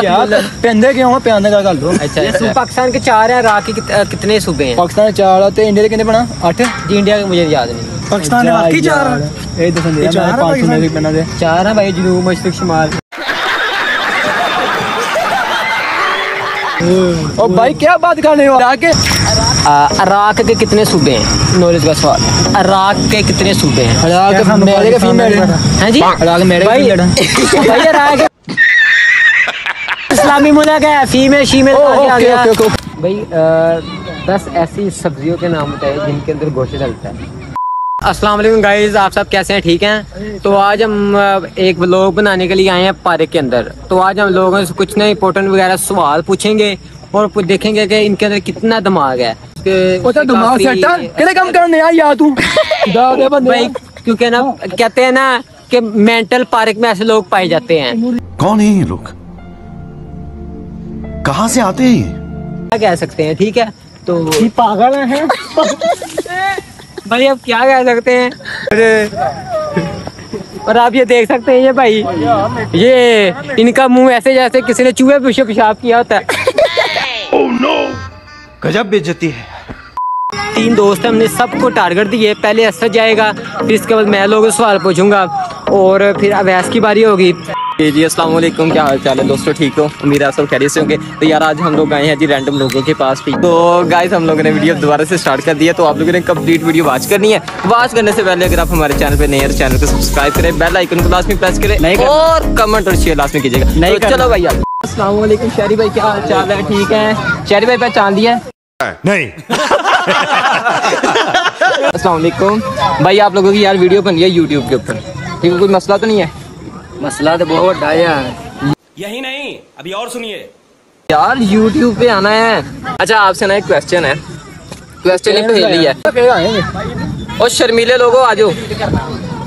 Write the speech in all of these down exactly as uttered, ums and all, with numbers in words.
पैंदे क्यों पैंदे का गल अच्छा ये पाकिस्तान के चार हैं रात के कितने सूबे हैं पाकिस्तान के चार तो इंडिया के कितने बना आठ जी इंडिया के मुझे याद नहीं पाकिस्तान के बाकी चार ए दसन दे चार पांच में बना दे चार है भाई जनूब मशरिक शुमाल ओ भाई क्या बात कर रहे हो इराक इराक के कितने सूबे हैं नॉलेज का सवाल इराक के कितने सूबे हैं इराक मेरे के फीमेल हैं जी इराक मेरे भाई भाई इराक इस्लामी मुल्क है फीमेल शीमेल आ गया भाई दस ऐसी सब्जियों के नाम बताइए जिनके अंदर गोश्त डलता है। अस्सलाम वालेकुम गाइस, आप सब कैसे हैं? ठीक हैं। तो आज हम एक व्लॉग बनाने के लिए आए हैं पार्क के अंदर। तो आज हम लोगों से कुछ नए इंपोर्टेंट वगैरह सवाल पूछेंगे और देखेंगे कि इनके अंदर कितना दिमाग है दिमाग काम करने यार तू भाई, क्योंकि ना कहते हैं ना कि मेंटल पार्क में ऐसे लोग पाए जाते हैं। कौन है ये लोग, कहाँ से आते हैं, क्या कह सकते हैं? ठीक है, तो पागल है भाई, आप क्या कह सकते हैं? अरे और आप ये देख सकते हैं ये भाई, ये इनका मुंह ऐसे जैसे किसी ने चूहे पीछे पेशाब किया होता है। oh no! गजब बेइज्जती है। तीन दोस्त हमने सबको टारगेट दिए, पहले असद जाएगा, फिर इसके बाद मैं लोगों से सवाल पूछूंगा और फिर अवैस की बारी होगी। जी अस्सलाम वालेकुम, क्या हाल चाल है दोस्तों? ठीक हो, उम्मीद है आप सब खैरियत से होंगे। तो यार आज हम लोग आए हैं जी रैंडम लोगों के पास। ठीक, तो गाइस हम लोगों ने वीडियो दोबारा से स्टार्ट कर दिया, तो आप लोगों ने कंप्लीट वीडियो वॉच करनी है। वॉच करने से पहले अगर आप हमारे चैनल पे नए हैं तो चैनल को सब्सक्राइब करें, बेल आइकन को लास्ट में प्रेस करें और कमेंट और शेयर लास्ट में कीजिएगा। नहीं चलो भाई, अस्सलाम वालेकुम शहरी भाई, क्या हाल चाल है? ठीक है शहरी भाई, पहचान दिया नहीं? अस्सलाम वालेकुम भाई, आप लोगों की यार वीडियो बन रही है यूट्यूब के ऊपर, ठीक है, कोई मसला तो नहीं है? मसला तो बहुत आया है। यही नहीं, अभी और सुनिए यार, YouTube पे आना है। अच्छा आपसे ना एक क्वेश्चन है, क्वेश्चन ही पहेली है। और शर्मीले लोगो आ जाओ,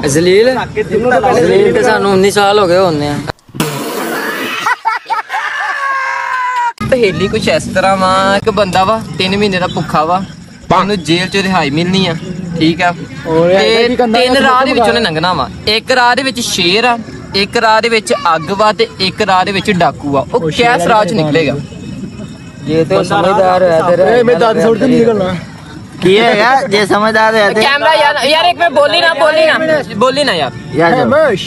जलील जलील के सानू उन्नीस साल हो गए होने। पहेली कुछ इस तरह वा, एक बंदा वा तीन महीने का भुखा वा, उन्हें जेल च रिहाई मिलनी है, ठीक है, तीन राह दे विचों ने लंघना वा, एक राह दे विच शेर आ, एक राह दे विच अग वा ते एक राह दे विच डाकू वा, ओ किस राह च निकलेगा? ये तो समझदार है तेरे, ए मैं दादी छोड़ के निकलना की है यार, ये समझदार है कैमरा यार। यार एक मैं बोली ना बोली ना बोली ना यार यार बस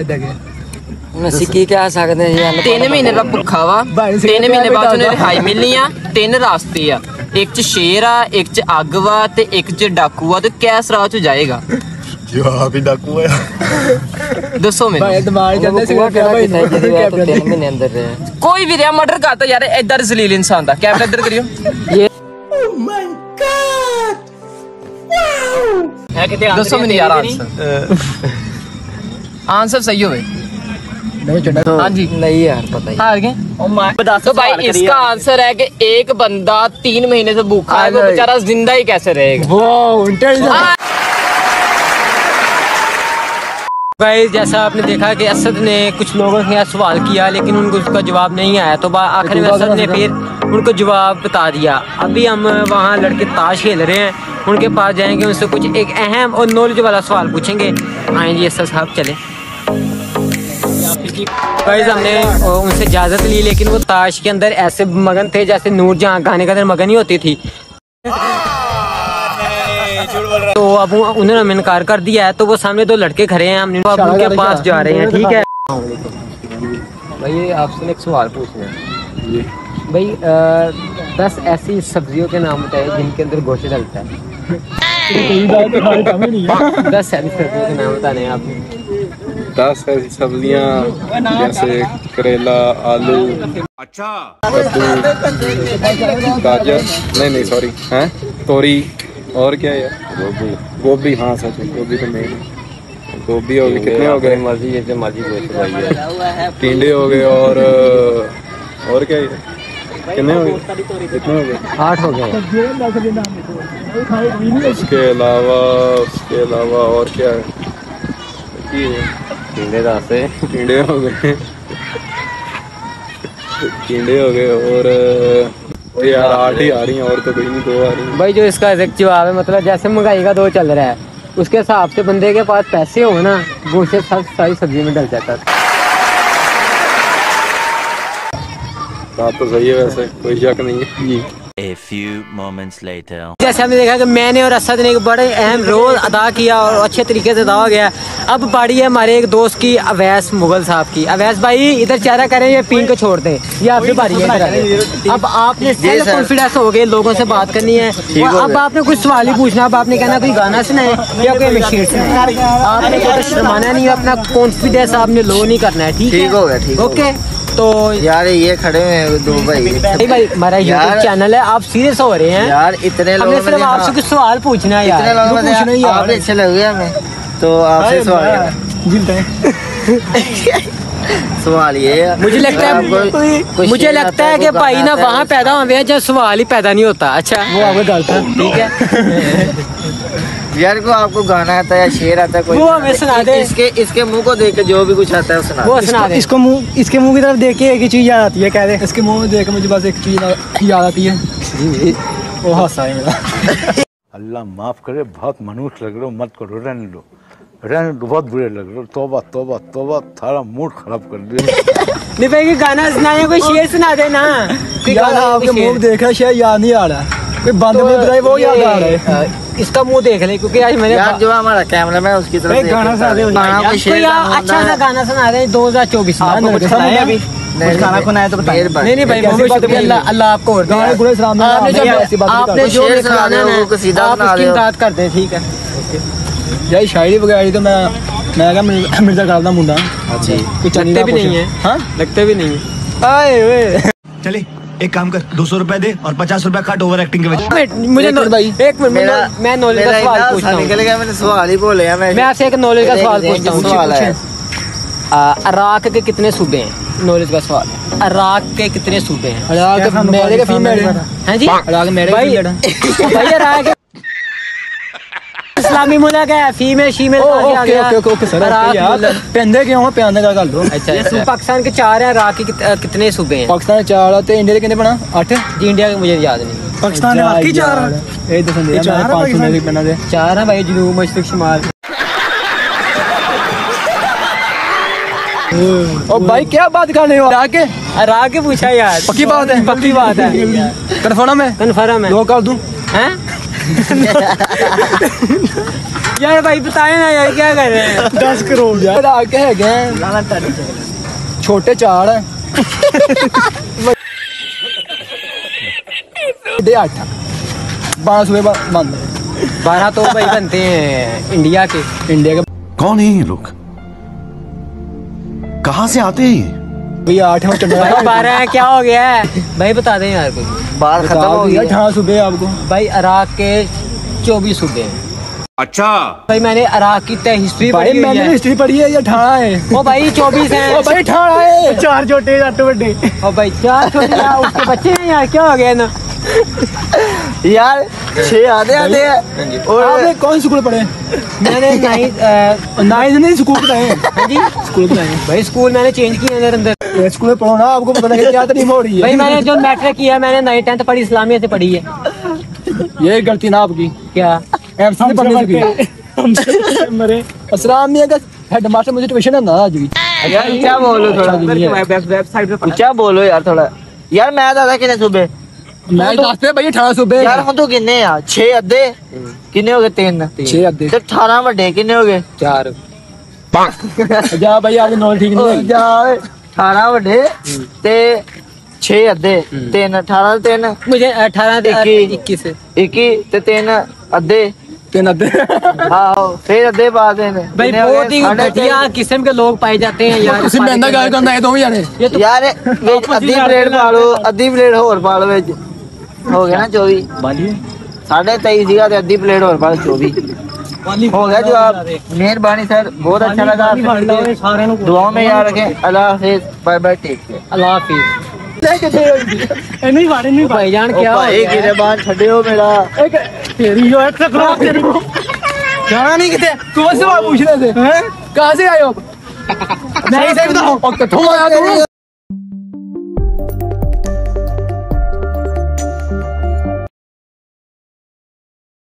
इधर के नसी की क्या सकदे यार। तीन महीने दा भुखा वा, तीन महीने बाद उन्हें रिहाई मिलनी आ, तीन रास्ते आ, एक च शेर आ, एक च अग वा ते एक च डाकू आ, तो किस राह च जाएगा? जवाब ही डाकू है। दसो में कोई भी रहा मर्डर करता यार, इधर जलील इंसान था। कैमरा इधर करियो, ये दसो में यार आंसर आंसर सही हो तो, हाँ जी नहीं यार पता ही हार गए। तो भाई इसका आंसर है कि एक बंदा तीन महीने से भूखा है, वो बेचारा जिंदा ही कैसे रहेगा? गाइस जैसा आपने देखा कि असद ने कुछ लोगों के साथ सवाल किया लेकिन उनको उसका जवाब नहीं आया, तो आखिर में असद ने फिर उनको जवाब बता दिया। अभी हम वहाँ लड़के ताश खेल रहे हैं, उनके पास जाएंगे, उनसे कुछ एक अहम और नॉलेज वाला सवाल पूछेंगे। आए जी असद साहब, चले। गाइस हमने उनसे इजाज़त ली लेकिन वो ताश के अंदर ऐसे मगन थे जैसे नूर जहाँ गाने के अंदर मगन ही होती थी, तो अब उन्होंने इनकार कर दिया है। तो वो सामने दो लड़के खड़े हैं, हम उनके पास जा रहे हैं, ठीक है भाई। आपसे एक सवाल पूछना है भाई, दस ऐसी सब्जियों के नाम बताइए जिनके अंदर गोश्त डलता है। दस ऐसी सब्जियों के नाम बताने हैं आपने। दस ऐसी सब्जियां जैसे करेला, आलू, अच्छा गाजर, नहीं नहीं सॉरी, है तोरी, और क्या है गोभी, गोभी, हाँ सच में गोभी तो मेन है, गोभी हो गई, कितने हो गए मर्जी जैसे मर्जी है, टिंडे हो गए और और क्या है, कितने हो गए कितने हो गए आठ हो गए। उसके अलावा उसके अलावा और क्या है, टिंडे दासे टिंडे हो गए टिंडे हो गए और यार आठ ही आ रही हैं, और तो कोई नहीं दो आ रही है। भाई जो इसका एग्जैक्ट जवाब है, मतलब जैसे महंगाई का दौर चल रहा है उसके हिसाब से बंदे के पास पैसे हो ना, गोश्त सब सारी सब्जी में डल जाता है। बात तो सही है, वैसे कोई शक नहीं है जी। A few moments later. जैसे हमने देखा कि मैंने और असद ने एक बड़े अहम रोल अदा किया और अच्छे तरीके से अदा हो गया। अब बारी है हमारे एक दोस्त की, अवैस मुगल साहब की। अवैस भाई इधर चेहरा करें, ये पीन को छोड़ दें, ये आपकी बारी है। अब आपने सेल्फ कॉन्फिडेंस हो गए, लोगों से बात करनी है, अब आपने कुछ सवाल ही पूछना। अब आपने कहना कोई गाना सुनाए या कोई शेर सुनाए, आपने कोई शर्माना नहीं है, अपना कॉन्फिडेंस आपने लो नहीं करना है, ठीक है? ओके, तो यार ये खड़े हुए दो भाई भाई, भाई हमारा यूट्यूब चैनल है, आप सीरियस हो रहे हैं यार? इतने लोग हमने आपसे कुछ सवाल पूछना है यार, पूछना ही आप अच्छे लगे हमें, तो आपसे सवाल सवाल ये है। मुझे लगता है मुझे लगता है कि भाई ना वहाँ पैदा हुए हैं जहाँ सवाल ही पैदा नहीं होता। अच्छा वो आपको गलत है, ठीक है यार? को आपको गाना आता है या शेर आता है कोई, वो हमें सुना दे। इसके इसके मुंह को देख के जो भी कुछ आता है वो सुना वो दे। सुना दे। इसको मुंह इसके मुंह की तरफ देख के एक ही चीज याद आती है, कह दे इसके मुंह में देख के मुझे बस एक चीज याद आती है, वो हादसा है मेरा। अल्लाह माफ करे, बहुत मनहूस लग रहे हो, मत करो, रहने दो रहने दो, बहुत बुरे लग रहे हो। तोबा तोबा तोबा, थारा मूड खराब कर दिया। नहीं भाई गाना सुनाए, कोई शेर सुना देना। आपके मुंह देख रहा है, शेर याद नहीं आ रहा है, बंद में बताए वो याद आ रहा है। इसका मुंह देख ले, क्योंकि आज मैंने यार जो हमारा कैमरा मैन उसकी तरफ गाना सुना दे, अच्छा सा गाना सुना दे। दो हजार चौबीस गाना सुनाया तो बताइए। नहीं नहीं भाई, अल्लाह अल्लाह आपको और आपने जो इमदाद कर दे, ठीक है? यार शायरी वगैरह तो मैं मैं मिर्जा काबदा मुंडा कुछ लगते भी नहीं है, लगते भी नहीं है। चले एक काम कर, दो सौ रुपए दे और पचास रुपए काट ओवर एक्टिंग के वजह। मुझे एक मिनट, मैं नॉलेज का सवाल पूछता हूं। निकल गया, मैंने सवाल ही बोले हैं। मैं आपसे एक नॉलेज का सवाल पूछता हूं। सवाल है, इराक के कितने सूबे हैं? नॉलेज का सवाल है, इराक के कितने सूबे हैं? इराक मेरे का फीमेल है जी, इराक मेरे का भाई, इराक इस्लामी मुल्क है, फीमेल फीमेल आ गया। ओके ओके ओके सर, यार पेंदे क्यों हो, पेंदे का कर लो। अच्छा ये पाकिस्तान के चार है, इराक के कितने सूबे हैं? पाकिस्तान के चार होते, इंडिया के कितने बना? आठ जी, इंडिया के मुझे याद नहीं। पाकिस्तान में बाकी चार है, ए दसन दे चार, पांच सौ में बना दे चार है भाई, जनूब मशरिक शुमाल। ओ भाई क्या बात करने हो, आके इराक के पूछा यार? पक्की बात है, पक्की बात है, कंफर्म है? कंफर्म है, दो कर दूं हैं? यार भाई बताए ना यार, क्या कर रहे हैं? दस करोड़ यार आके है क्या? छोटे चार है। बारह सुबह बंद, बारह तो भाई बनते हैं इंडिया के। इंडिया के कौन है ये लोग, कहाँ से आते हैं? भैया आठ है, बारह है, क्या हो गया है भाई? बता दें यार कोई बार खत्म हो गया। अठारह सूबे आपको भाई, इराक के चौबीस सूबे। अच्छा भाई मैंने इराक की तय हिस्ट्री पढ़ी है, मैंने हिस्ट्री पढ़ी है, ये अठारह है ओ भाई, चौबीस है ओ भाई, अठारह है, चार छोटे आठ बड़े ओ भाई, चार छोटे उसके बच्चे हैं यार, क्या हो गया ना यार? छह आधे आधे हैं। और आपने कौन स्कूल पढ़े? मैंने नाइन्थ नाइन्थ नहीं स्कूल पढ़े जी, स्कूल पढ़े भाई, स्कूल मैंने चेंज किया अंदर अंदर। स्कूल में पढ़ो ना, आपको पता नहीं क्या तरीम हो रही है भाई। मैंने जो मैट्रिक किया, मैंने नाइन टेंथ पढ़ी इस्लामिया से पढ़ी है। ये गलती ना आपकी, क्या मरे इस्लामिया का हेड मास्टर मुझे ट्यूशन है ना आज भी। क्या बोलो थोड़ा, क्या बोलो यार थोड़ा यार। मैं दादा कितने सुबह मैं तो भाई अठारह सूबे यार, हम तो किन्ने यार छे अद्धे किन्ने हो गए, तीन छे अद्धे सिर्फ अठारह बड़े किन्ने हो गए, चार पांच जा भाई आज नॉल ठीक नहीं जा, अठारह बड़े ते छे अद्धे तीन अठारह तीन मुझे अठारह इक्कीस इक्कीस ते तीन अद्धे तीन अद्धे हाँ फिर अद्धे बाद भाई। बहुत ही घटिया किस्म के लोग पाए जाते हैं यार, किसी बंदा गाय करना है तो यार यार अद्धी प्लेट पालो, अद्धी प्लेट और पालो, हो गया ना चौबीस साढ़े तेईस जी, अद्धी प्लेट और बारह चौबीस हो गया। जो आप मेहरबानी सर, बहुत अच्छा लगा, दुआओं में याद रखें। अल्लाह हाफिज़, बाय बाय, टेक केयर, अल्लाह हाफिज़। नहीं बारे नहीं भाईजान, क्या एक गिरेबान छड़े हो मेरा, एक तेरी जो एक सखरा तेरी जाना नहीं कितने तू, बस सवाल पूछ रहे थे कहाँ से आए हो? नहीं सही बताओ, कठोर आया तुम।